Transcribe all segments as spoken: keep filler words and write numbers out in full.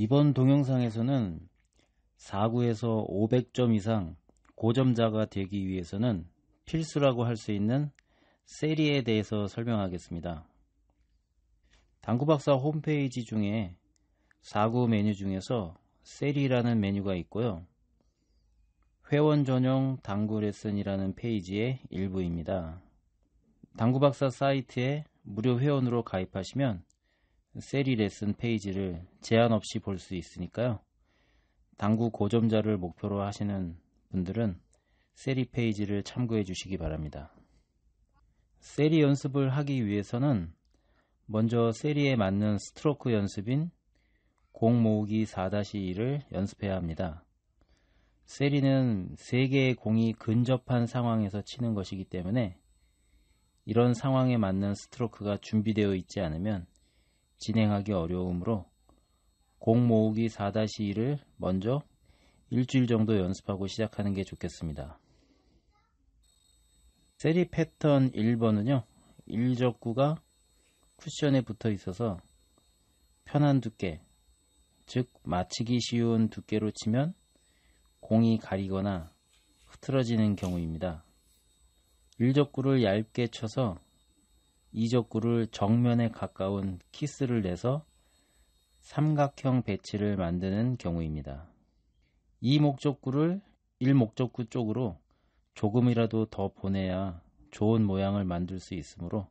이번 동영상에서는 사구에서 오백 점 이상 고점자가 되기 위해서는 필수라고 할 수 있는 세리에 대해서 설명하겠습니다. 당구박사 홈페이지 중에 사구 메뉴 중에서 세리라는 메뉴가 있고요. 회원 전용 당구 레슨이라는 페이지의 일부입니다. 당구박사 사이트에 무료 회원으로 가입하시면 세리 레슨 페이지를 제한 없이 볼 수 있으니까요. 당구 고점자를 목표로 하시는 분들은 세리 페이지를 참고해 주시기 바랍니다. 세리 연습을 하기 위해서는 먼저 세리에 맞는 스트로크 연습인 공 모으기 사 다시 이를 연습해야 합니다. 세리는 세 개의 공이 근접한 상황에서 치는 것이기 때문에 이런 상황에 맞는 스트로크가 준비되어 있지 않으면 진행하기 어려우므로 공 모으기 사 다시 이를 먼저 일주일 정도 연습하고 시작하는 게 좋겠습니다. 세리 패턴 일 번은요. 일적구가 쿠션에 붙어 있어서 편한 두께, 즉 맞히기 쉬운 두께로 치면 공이 가리거나 흐트러지는 경우입니다. 일적구를 얇게 쳐서 이적구를 정면에 가까운 키스를 내서 삼각형 배치를 만드는 경우입니다. 이목적구를 일목적구 쪽으로 조금이라도 더 보내야 좋은 모양을 만들 수 있으므로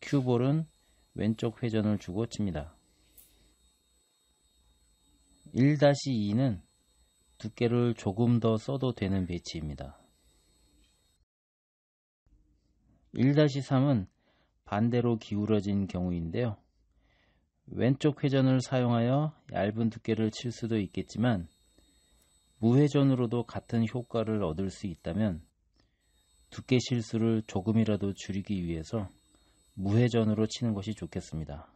큐볼은 왼쪽 회전을 주고 칩니다. 일 다시 이는 두께를 조금 더 써도 되는 배치입니다. 일 다시 삼은 반대로 기울어진 경우인데요. 왼쪽 회전을 사용하여 얇은 두께를 칠 수도 있겠지만 무회전으로도 같은 효과를 얻을 수 있다면 두께 실수를 조금이라도 줄이기 위해서 무회전으로 치는 것이 좋겠습니다.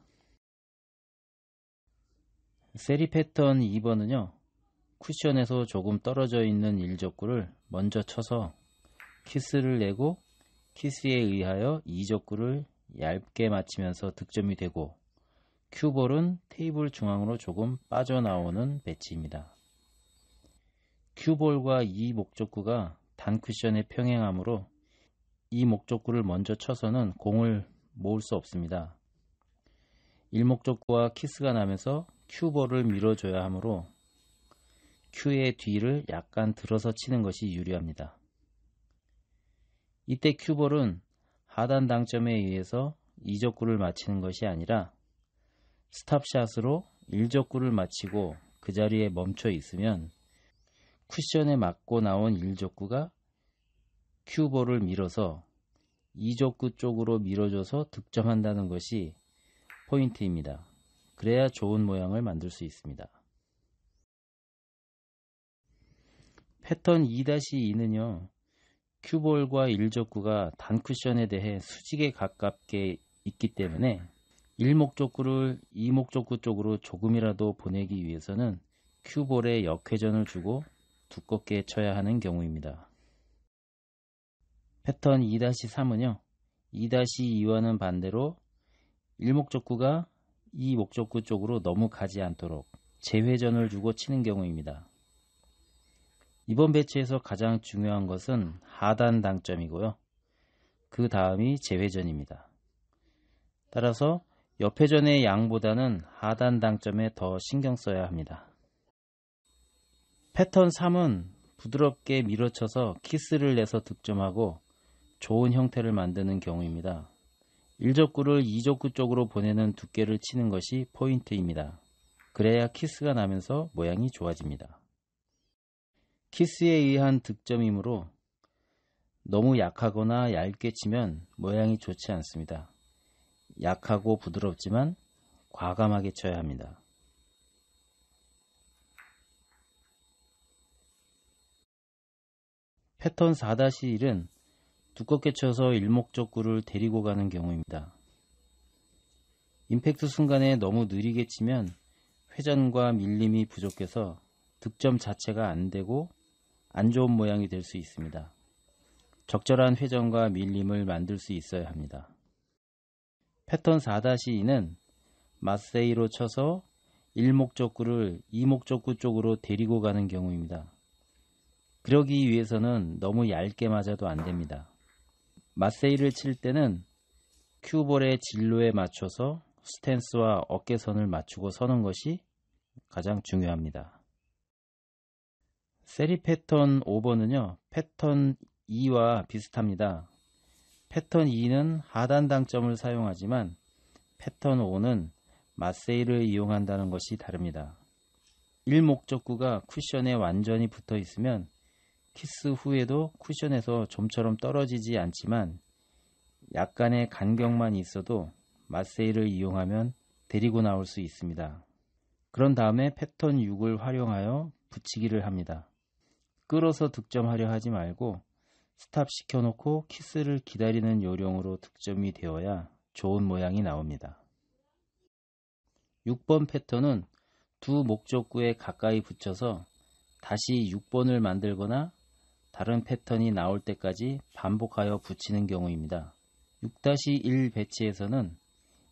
세리 패턴 이 번은요. 쿠션에서 조금 떨어져 있는 일적구를 먼저 쳐서 키스를 내고 키스에 의하여 이적구를 얇게 맞히면서 득점이 되고 큐볼은 테이블 중앙으로 조금 빠져나오는 배치입니다. 큐볼과 이 목적구가 단쿠션에 평행하므로 이 목적구를 먼저 쳐서는 공을 모을 수 없습니다. 일목적구와 키스가 나면서 큐볼을 밀어줘야 하므로 큐의 뒤를 약간 들어서 치는 것이 유리합니다. 이때 큐볼은 하단 당점에 의해서 이적구를 맞히는 것이 아니라 스탑샷으로 일적구를 맞히고 그 자리에 멈춰 있으면 쿠션에 맞고 나온 일적구가 큐볼을 밀어서 이적구 쪽으로 밀어줘서 득점한다는 것이 포인트입니다. 그래야 좋은 모양을 만들 수 있습니다. 패턴 이 다시 이는요. 큐볼과 일적구가 단쿠션에 대해 수직에 가깝게 있기 때문에 일목적구를 이목적구 쪽으로 조금이라도 보내기 위해서는 큐볼에 역회전을 주고 두껍게 쳐야 하는 경우입니다. 패턴 이 다시 삼은요. 이 다시 이와는 반대로 일목적구가 이목적구 쪽으로 너무 가지 않도록 재회전을 주고 치는 경우입니다. 이번 배치에서 가장 중요한 것은 하단 당점이고요. 그 다음이 재회전입니다. 따라서 옆회전의 양보다는 하단 당점에 더 신경 써야 합니다. 패턴 삼은 부드럽게 밀어쳐서 키스를 내서 득점하고 좋은 형태를 만드는 경우입니다. 일적구를 이적구 쪽으로 보내는 두께를 치는 것이 포인트입니다. 그래야 키스가 나면서 모양이 좋아집니다. 키스에 의한 득점이므로 너무 약하거나 얇게 치면 모양이 좋지 않습니다. 약하고 부드럽지만 과감하게 쳐야 합니다. 패턴 사 다시 일은 두껍게 쳐서 일목적구를 데리고 가는 경우입니다. 임팩트 순간에 너무 느리게 치면 회전과 밀림이 부족해서 득점 자체가 안되고 안 좋은 모양이 될 수 있습니다. 적절한 회전과 밀림을 만들 수 있어야 합니다. 패턴 사 다시 이는 마세이로 쳐서 일목적구를 이목적구 쪽으로 데리고 가는 경우입니다. 그러기 위해서는 너무 얇게 맞아도 안됩니다. 맞세이를 칠 때는 큐볼의 진로에 맞춰서 스탠스와 어깨선을 맞추고 서는 것이 가장 중요합니다. 세리 패턴 오 번은요. 패턴 이와 비슷합니다. 패턴 이는 하단 당점을 사용하지만 패턴 오는 맞세이를 이용한다는 것이 다릅니다. 일목적구가 쿠션에 완전히 붙어 있으면 키스 후에도 쿠션에서 좀처럼 떨어지지 않지만 약간의 간격만 있어도 맞세이를 이용하면 데리고 나올 수 있습니다. 그런 다음에 패턴 육을 활용하여 붙이기를 합니다. 끌어서 득점하려 하지 말고 스탑시켜 놓고 키스를 기다리는 요령으로 득점이 되어야 좋은 모양이 나옵니다. 육 번 패턴은 두 목적구에 가까이 붙여서 다시 육 번을 만들거나 다른 패턴이 나올 때까지 반복하여 붙이는 경우입니다. 육 일 배치에서는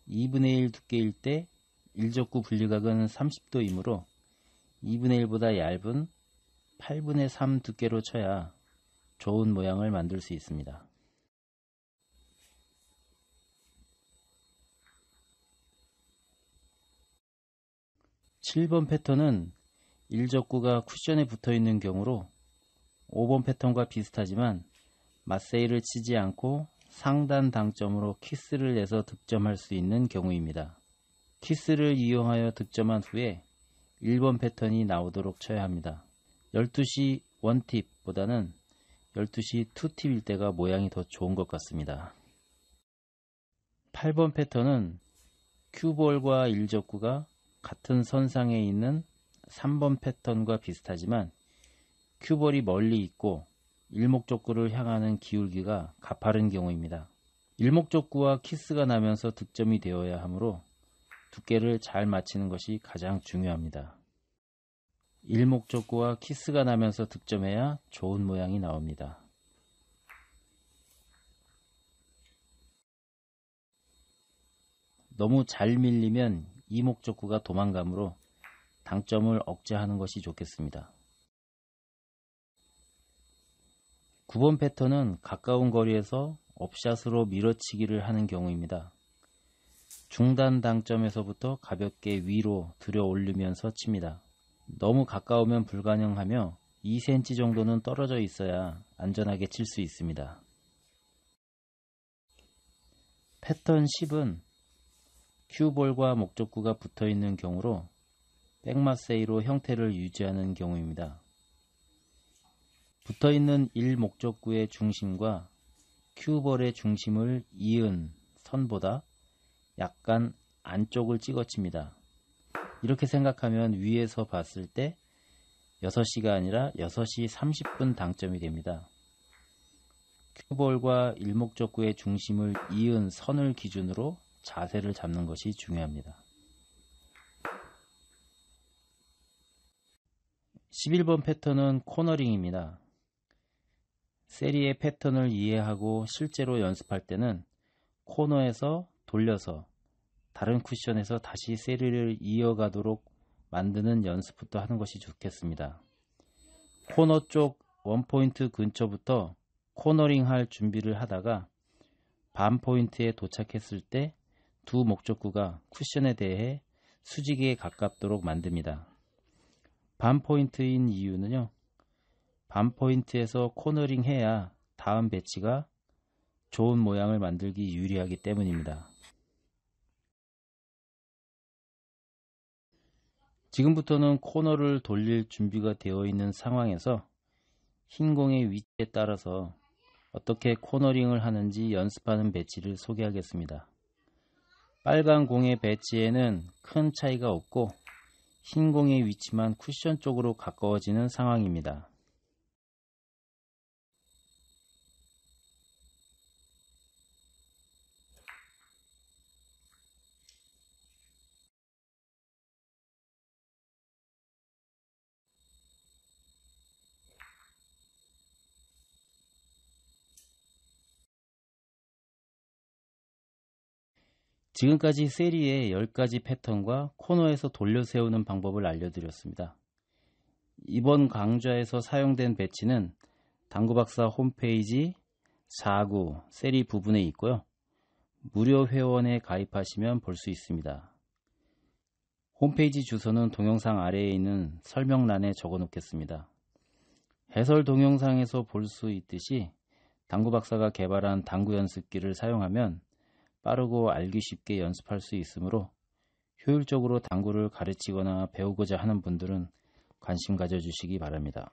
이분의 일 두께일 때 일적구 분리각은 삼십 도이므로 이분의 일보다 얇은 팔분의 삼 두께로 쳐야 좋은 모양을 만들 수 있습니다. 칠 번 패턴은 일적구가 쿠션에 붙어 있는 경우로 오 번 패턴과 비슷하지만 맞세이를 치지 않고 상단 당점으로 키스를 내서 득점할 수 있는 경우입니다. 키스를 이용하여 득점한 후에 일 번 패턴이 나오도록 쳐야 합니다. 열두 시 원팁 보다는 열두 시 투팁일 때가 모양이 더 좋은 것 같습니다. 팔 번 패턴은 큐볼과 일적구가 같은 선상에 있는 삼 번 패턴과 비슷하지만 큐볼이 멀리 있고 일목적구를 향하는 기울기가 가파른 경우입니다. 일목적구와 키스가 나면서 득점이 되어야 하므로 두께를 잘 맞추는 것이 가장 중요합니다. 일목적구와 키스가 나면서 득점해야 좋은 모양이 나옵니다. 너무 잘 밀리면 이목적구가 도망가므로 당점을 억제하는 것이 좋겠습니다. 구 번 패턴은 가까운 거리에서 업샷으로 밀어치기를 하는 경우입니다. 중단 당점에서부터 가볍게 위로 들여 올리면서 칩니다. 너무 가까우면 불가능하며 이 센티미터 정도는 떨어져 있어야 안전하게 칠 수 있습니다. 패턴 십은 큐볼과 목적구가 붙어 있는 경우로 백마세이로 형태를 유지하는 경우입니다. 붙어 있는 일목적구의 중심과 큐볼의 중심을 이은 선보다 약간 안쪽을 찍어칩니다. 이렇게 생각하면 위에서 봤을 때 여섯 시가 아니라 여섯 시 삼십 분 당점이 됩니다. 큐볼과 일목적구의 중심을 이은 선을 기준으로 자세를 잡는 것이 중요합니다. 십일 번 패턴은 코너링입니다. 세리의 패턴을 이해하고 실제로 연습할 때는 코너에서 돌려서 다른 쿠션에서 다시 세리를 이어가도록 만드는 연습부터 하는 것이 좋겠습니다. 코너 쪽 원포인트 근처부터 코너링 할 준비를 하다가 반포인트에 도착했을 때 두 목적구가 쿠션에 대해 수직에 가깝도록 만듭니다. 반포인트인 이유는요. 반포인트에서 코너링 해야 다음 배치가 좋은 모양을 만들기 유리하기 때문입니다. 지금부터는 코너를 돌릴 준비가 되어 있는 상황에서 흰 공의 위치에 따라서 어떻게 코너링을 하는지 연습하는 배치를 소개하겠습니다. 빨간 공의 배치에는 큰 차이가 없고 흰 공의 위치만 쿠션 쪽으로 가까워지는 상황입니다. 지금까지 세리의 열 가지 패턴과 코너에서 돌려 세우는 방법을 알려드렸습니다. 이번 강좌에서 사용된 배치는 당구박사 홈페이지 사구 세리 부분에 있고요. 무료 회원에 가입하시면 볼 수 있습니다. 홈페이지 주소는 동영상 아래에 있는 설명란에 적어 놓겠습니다. 해설 동영상에서 볼 수 있듯이 당구박사가 개발한 당구 연습기를 사용하면 빠르고 알기 쉽게 연습할 수 있으므로 효율적으로 당구를 가르치거나 배우고자 하는 분들은 관심 가져주시기 바랍니다.